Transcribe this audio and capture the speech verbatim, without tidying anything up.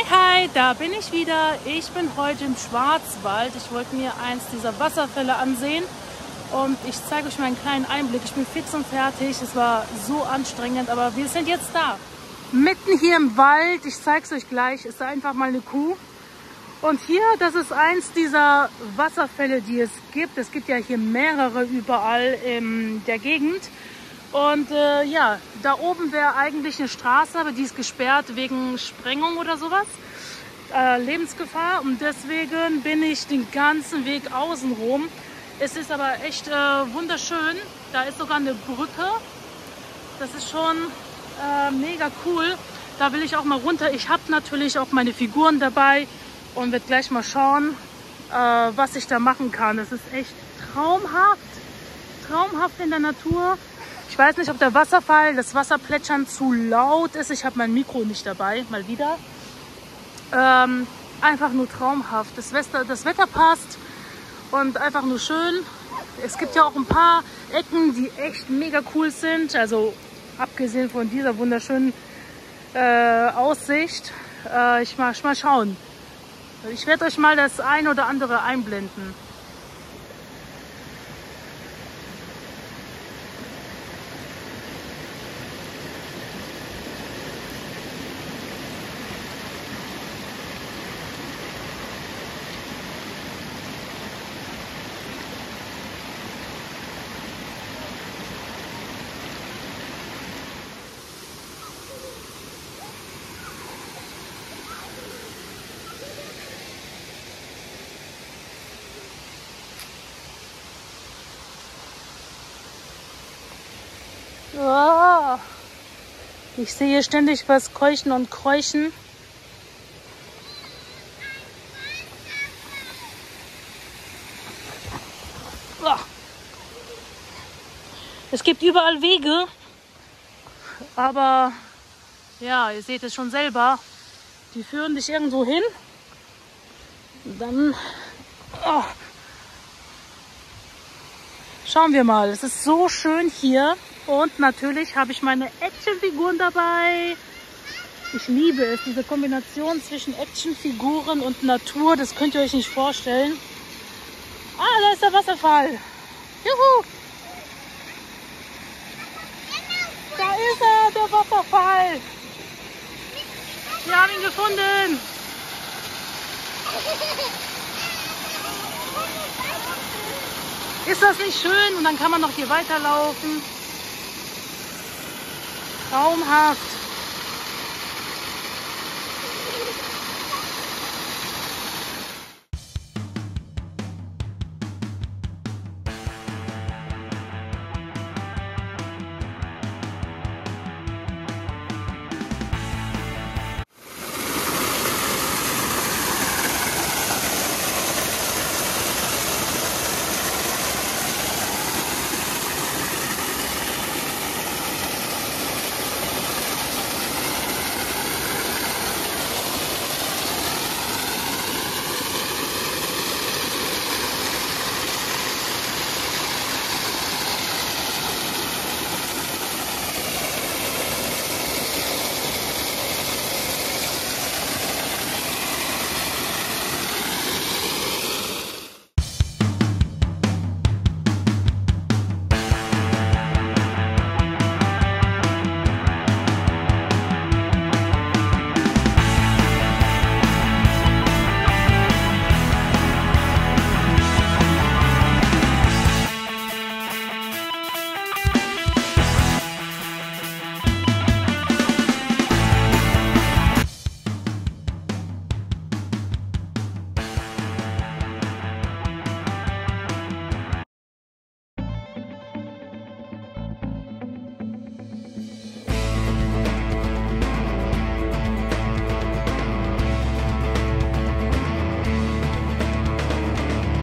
Hi, hi, da bin ich wieder. Ich bin heute im Schwarzwald. Ich wollte mir eins dieser Wasserfälle ansehen und ich zeige euch mal einen kleinen Einblick. Ich bin fix und fertig. Es war so anstrengend, aber wir sind jetzt da. Mitten hier im Wald, ich zeige es euch gleich, ist da einfach mal eine Kuh. Und hier, das ist eins dieser Wasserfälle, die es gibt. Es gibt ja hier mehrere überall in der Gegend. Und äh, ja, da oben wäre eigentlich eine Straße, aber die ist gesperrt wegen Sprengung oder sowas, äh, Lebensgefahr. Und deswegen bin ich den ganzen Weg außen rum. Es ist aber echt äh, wunderschön. Da ist sogar eine Brücke. Das ist schon äh, mega cool. Da will ich auch mal runter. Ich habe natürlich auch meine Figuren dabei und werde gleich mal schauen, äh, was ich da machen kann. Es ist echt traumhaft, traumhaft in der Natur. Ich weiß nicht, ob der Wasserfall, das Wasserplätschern zu laut ist. Ich habe mein Mikro nicht dabei, mal wieder. Ähm, einfach nur traumhaft. Das Wetter, das Wetter passt und einfach nur schön. Es gibt ja auch ein paar Ecken, die echt mega cool sind. Also abgesehen von dieser wunderschönen äh, Aussicht. Äh, ich mal, mal schauen. Ich werde euch mal das ein oder andere einblenden. Oh, ich sehe hier ständig was keuchen und kräuchen. Oh. Es gibt überall Wege, aber ja, ihr seht es schon selber. Die führen dich irgendwo hin. Und dann oh. Schauen wir mal. Es ist so schön hier. Und natürlich habe ich meine Actionfiguren dabei. Ich liebe es, diese Kombination zwischen Actionfiguren und Natur. Das könnt ihr euch nicht vorstellen. Ah, da ist der Wasserfall. Juhu! Da ist er, der Wasserfall. Wir haben ihn gefunden. Ist das nicht schön? Und dann kann man noch hier weiterlaufen. Traumhaft.